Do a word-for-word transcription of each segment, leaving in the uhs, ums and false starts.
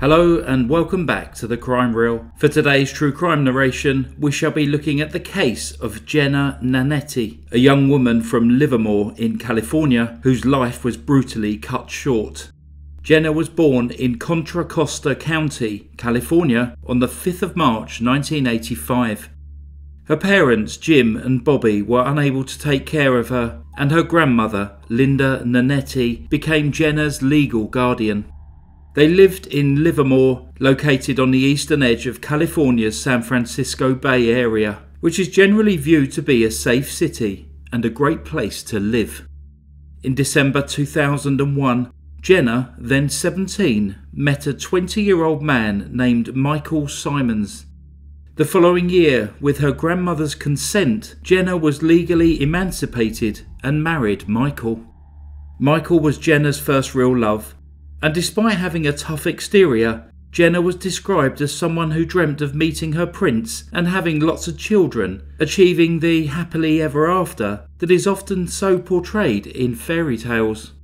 Hello and welcome back to The Crime Reel. For today's true crime narration, we shall be looking at the case of Jenna Nannetti, a young woman from Livermore in California whose life was brutally cut short. Jenna was born in Contra Costa County, California on the fifth of March nineteen eighty-five. Her parents, Jim and Bobby, were unable to take care of her, and her grandmother, Linda Nannetti, became Jenna's legal guardian. They lived in Livermore, located on the eastern edge of California's San Francisco Bay Area, which is generally viewed to be a safe city and a great place to live. In December two thousand one, Jenna, then seventeen, met a twenty-year-old man named Michael Simons. The following year, with her grandmother's consent, Jenna was legally emancipated and married Michael. Michael was Jenna's first real love, and despite having a tough exterior, Jenna was described as someone who dreamt of meeting her prince and having lots of children, achieving the happily ever after that is often so portrayed in fairy tales.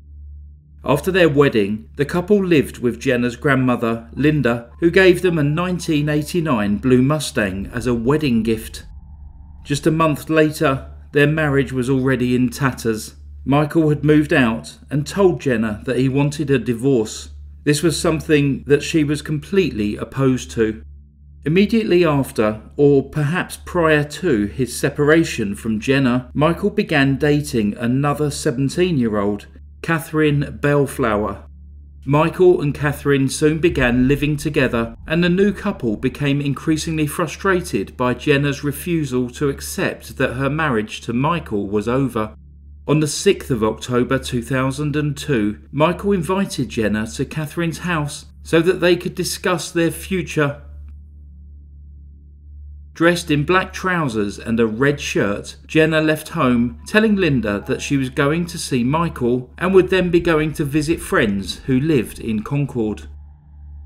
After their wedding, the couple lived with Jenna's grandmother, Linda, who gave them a nineteen eighty-nine Blue Mustang as a wedding gift. Just a month later, their marriage was already in tatters. Michael had moved out and told Jenna that he wanted a divorce. This was something that she was completely opposed to. Immediately after, or perhaps prior to, his separation from Jenna, Michael began dating another seventeen-year-old, Katherine Bellflower. Michael and Katherine soon began living together, and the new couple became increasingly frustrated by Jenna's refusal to accept that her marriage to Michael was over. On the sixth of October two thousand two, Michael invited Jenna to Katherine's house so that they could discuss their future. Dressed in black trousers and a red shirt, Jenna left home, telling Linda that she was going to see Michael and would then be going to visit friends who lived in Concord.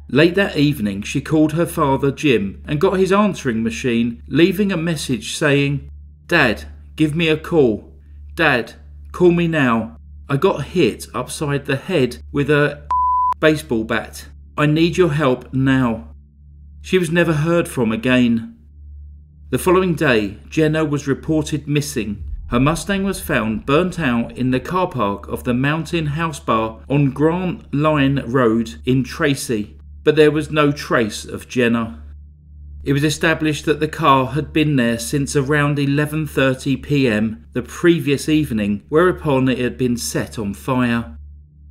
Late that evening, she called her father, Jim, and got his answering machine, leaving a message saying, "Dad, give me a call. Dad, call me now. I got hit upside the head with a baseball bat. I need your help now." She was never heard from again. The following day, Jenna was reported missing. Her Mustang was found burnt out in the car park of the Mountain House Bar on Grant Line Road in Tracy, but there was no trace of Jenna. It was established that the car had been there since around eleven thirty p m the previous evening, whereupon it had been set on fire.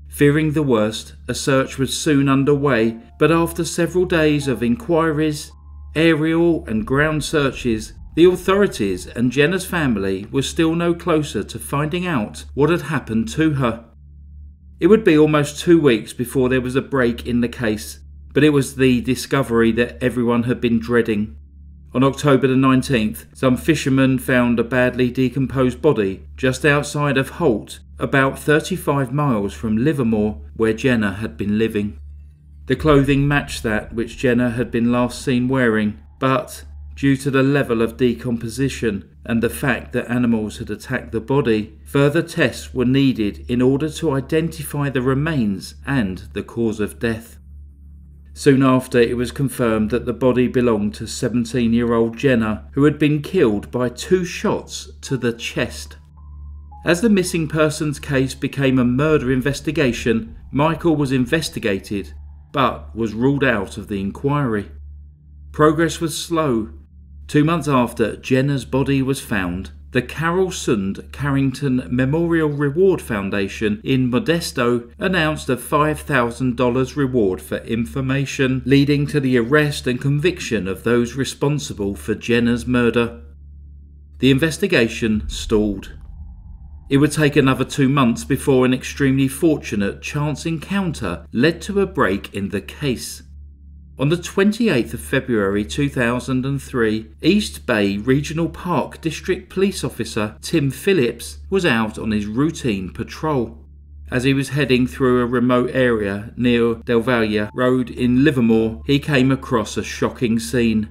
Fearing the worst, a search was soon underway, but after several days of inquiries, aerial and ground searches, the authorities and Jenna's family were still no closer to finding out what had happened to her. It would be almost two weeks before there was a break in the case, but it was the discovery that everyone had been dreading. On October the nineteenth, some fishermen found a badly decomposed body just outside of Holt, about thirty-five miles from Livermore, where Jenna had been living. The clothing matched that which Jenna had been last seen wearing, but due to the level of decomposition and the fact that animals had attacked the body, further tests were needed in order to identify the remains and the cause of death. Soon after, it was confirmed that the body belonged to seventeen-year-old Jenna, who had been killed by two shots to the chest. As the missing persons case became a murder investigation, Michael was investigated, but was ruled out of the inquiry. Progress was slow. Two months after Jenna's body was found, the Carol Sund Carrington Memorial Reward Foundation in Modesto announced a five thousand dollar reward for information leading to the arrest and conviction of those responsible for Jenna's murder. The investigation stalled. It would take another two months before an extremely fortunate chance encounter led to a break in the case. On the twenty-eighth of February two thousand three, East Bay Regional Park District Police Officer Tim Phillips was out on his routine patrol. As he was heading through a remote area near Del Valle Road in Livermore, he came across a shocking scene.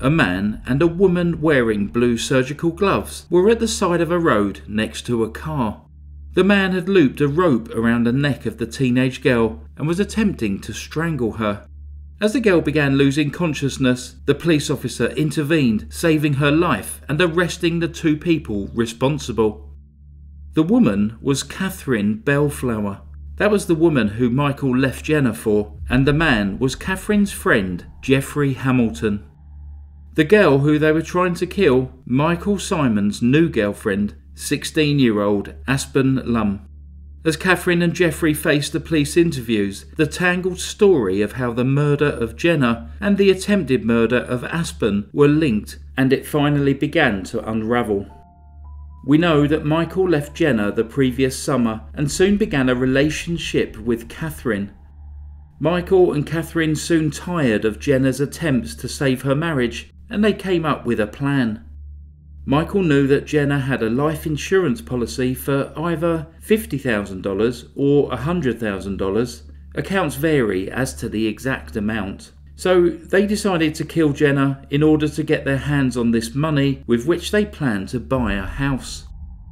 A man and a woman wearing blue surgical gloves were at the side of a road next to a car. The man had looped a rope around the neck of the teenage girl and was attempting to strangle her. As the girl began losing consciousness, the police officer intervened, saving her life and arresting the two people responsible. The woman was Katherine Bellflower. That was the woman who Michael left Jenna for, and the man was Katherine's friend, Jeffrey Hamilton. The girl who they were trying to kill, Michael Simons' new girlfriend, sixteen-year-old Aspen Lum. As Katherine and Jeffrey faced the police interviews, the tangled story of how the murder of Jenna and the attempted murder of Aspen were linked, and it finally began to unravel. We know that Michael left Jenna the previous summer and soon began a relationship with Katherine. Michael and Katherine soon tired of Jenna's attempts to save her marriage, and they came up with a plan. Michael knew that Jenna had a life insurance policy for either fifty thousand dollars or one hundred thousand dollars. Accounts vary as to the exact amount. So they decided to kill Jenna in order to get their hands on this money, with which they planned to buy a house.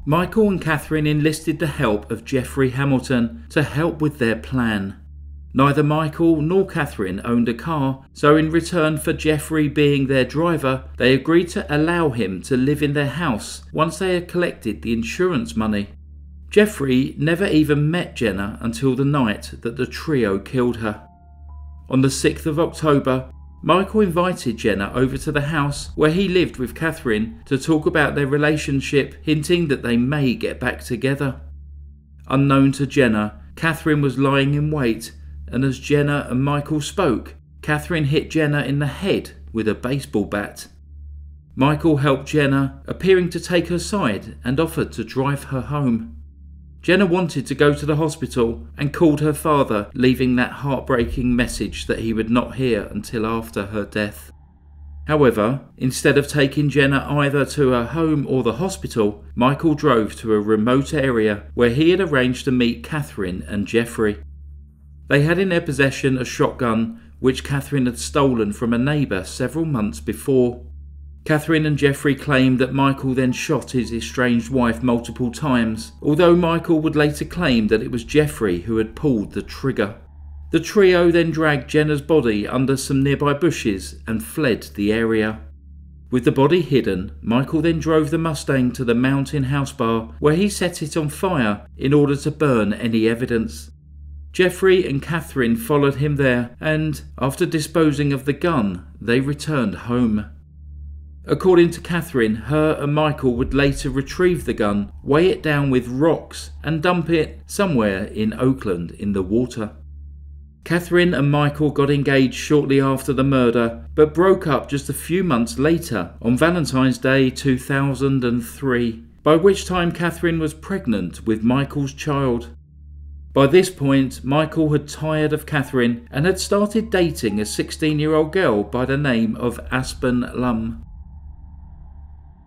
Michael and Katherine enlisted the help of Jeffrey Hamilton to help with their plan. Neither Michael nor Katherine owned a car, so in return for Jeffrey being their driver, they agreed to allow him to live in their house once they had collected the insurance money. Jeffrey never even met Jenna until the night that the trio killed her. On the sixth of October, Michael invited Jenna over to the house where he lived with Katherine to talk about their relationship, hinting that they may get back together. Unknown to Jenna, Katherine was lying in wait, and as Jenna and Michael spoke, Katherine hit Jenna in the head with a baseball bat. Michael helped Jenna, appearing to take her side, and offered to drive her home. Jenna wanted to go to the hospital and called her father, leaving that heartbreaking message that he would not hear until after her death. However, instead of taking Jenna either to her home or the hospital, Michael drove to a remote area where he had arranged to meet Katherine and Jeffrey. They had in their possession a shotgun which Katherine had stolen from a neighbour several months before. Katherine and Jeffrey claimed that Michael then shot his estranged wife multiple times, although Michael would later claim that it was Jeffrey who had pulled the trigger. The trio then dragged Jenna's body under some nearby bushes and fled the area. With the body hidden, Michael then drove the Mustang to the Mountain House Bar, where he set it on fire in order to burn any evidence. Jeffrey and Katherine followed him there, and after disposing of the gun, they returned home. According to Katherine, her and Michael would later retrieve the gun, weigh it down with rocks, and dump it somewhere in Oakland in the water. Katherine and Michael got engaged shortly after the murder, but broke up just a few months later on Valentine's Day two thousand three, by which time Katherine was pregnant with Michael's child. By this point, Michael had tired of Katherine and had started dating a sixteen-year-old girl by the name of Aspen Lum.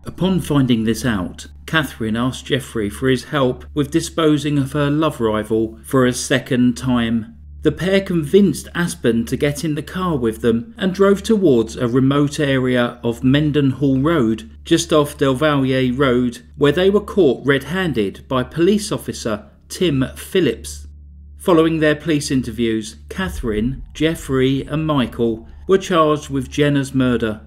Upon finding this out, Katherine asked Jeffrey for his help with disposing of her love rival for a second time. The pair convinced Aspen to get in the car with them and drove towards a remote area of Mendenhall Road, just off Del Valle Road, where they were caught red-handed by police officer Tim Phillips. Following their police interviews, Katherine, Jeffrey and Michael were charged with Jenna's murder.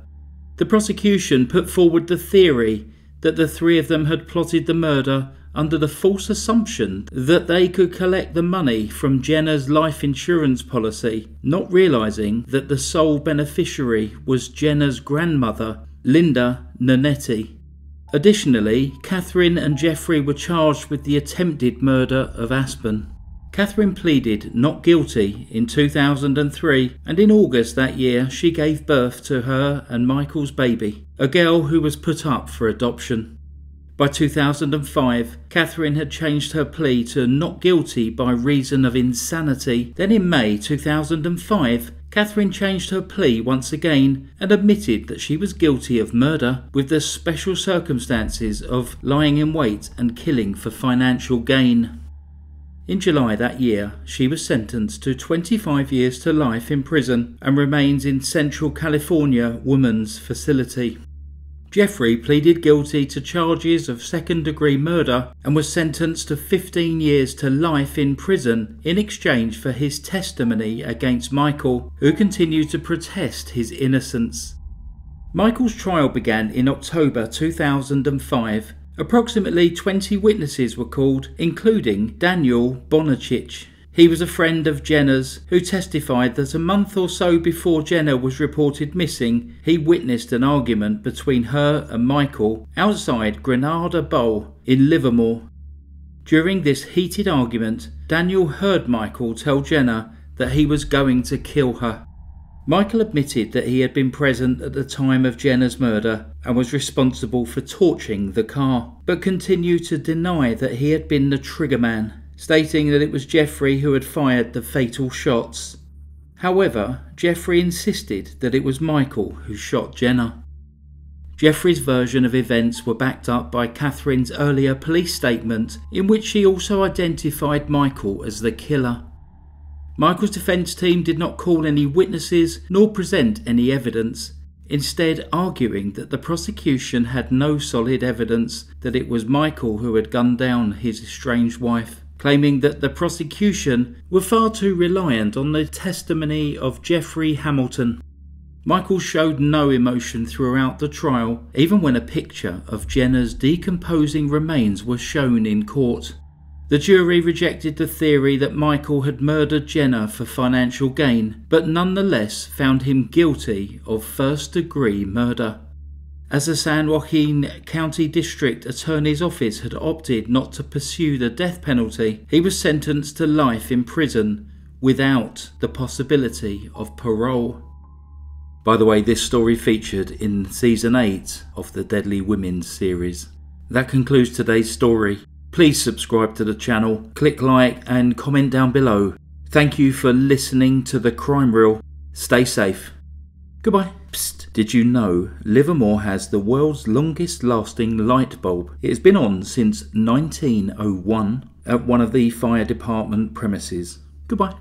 The prosecution put forward the theory that the three of them had plotted the murder under the false assumption that they could collect the money from Jenna's life insurance policy, not realising that the sole beneficiary was Jenna's grandmother, Linda Nannetti. Additionally, Katherine and Jeffrey were charged with the attempted murder of Aspen. Katherine pleaded not guilty in two thousand three, and in August that year she gave birth to her and Michael's baby, a girl who was put up for adoption. By two thousand five, Katherine had changed her plea to not guilty by reason of insanity. Then in May two thousand five, Katherine changed her plea once again and admitted that she was guilty of murder with the special circumstances of lying in wait and killing for financial gain. In July that year, she was sentenced to twenty-five years to life in prison and remains in Central California Women's Facility. Jeffrey pleaded guilty to charges of second-degree murder and was sentenced to fifteen years to life in prison in exchange for his testimony against Michael, who continued to protest his innocence. Michael's trial began in October two thousand five. Approximately twenty witnesses were called, including Daniel Bonacich. He was a friend of Jenna's who testified that a month or so before Jenna was reported missing, he witnessed an argument between her and Michael outside Grenada Bowl in Livermore. During this heated argument, Daniel heard Michael tell Jenna that he was going to kill her. Michael admitted that he had been present at the time of Jenna's murder and was responsible for torching the car, but continued to deny that he had been the triggerman, stating that it was Jeffrey who had fired the fatal shots. However, Jeffrey insisted that it was Michael who shot Jenna. Jeffrey's version of events were backed up by Katherine's earlier police statement, in which she also identified Michael as the killer. Michael's defence team did not call any witnesses nor present any evidence, instead arguing that the prosecution had no solid evidence that it was Michael who had gunned down his estranged wife, claiming that the prosecution were far too reliant on the testimony of Jeffrey Hamilton. Michael showed no emotion throughout the trial, even when a picture of Jenna's decomposing remains was shown in court. The jury rejected the theory that Michael had murdered Jenna for financial gain, but nonetheless found him guilty of first-degree murder. As the San Joaquin County District Attorney's Office had opted not to pursue the death penalty, he was sentenced to life in prison without the possibility of parole. By the way, this story featured in Season eight of the Deadly Women series. That concludes today's story. Please subscribe to the channel, click like and comment down below. Thank you for listening to The Crime Reel. Stay safe. Goodbye. Psst, did you know Livermore has the world's longest lasting light bulb? It has been on since nineteen oh one at one of the fire department premises. Goodbye.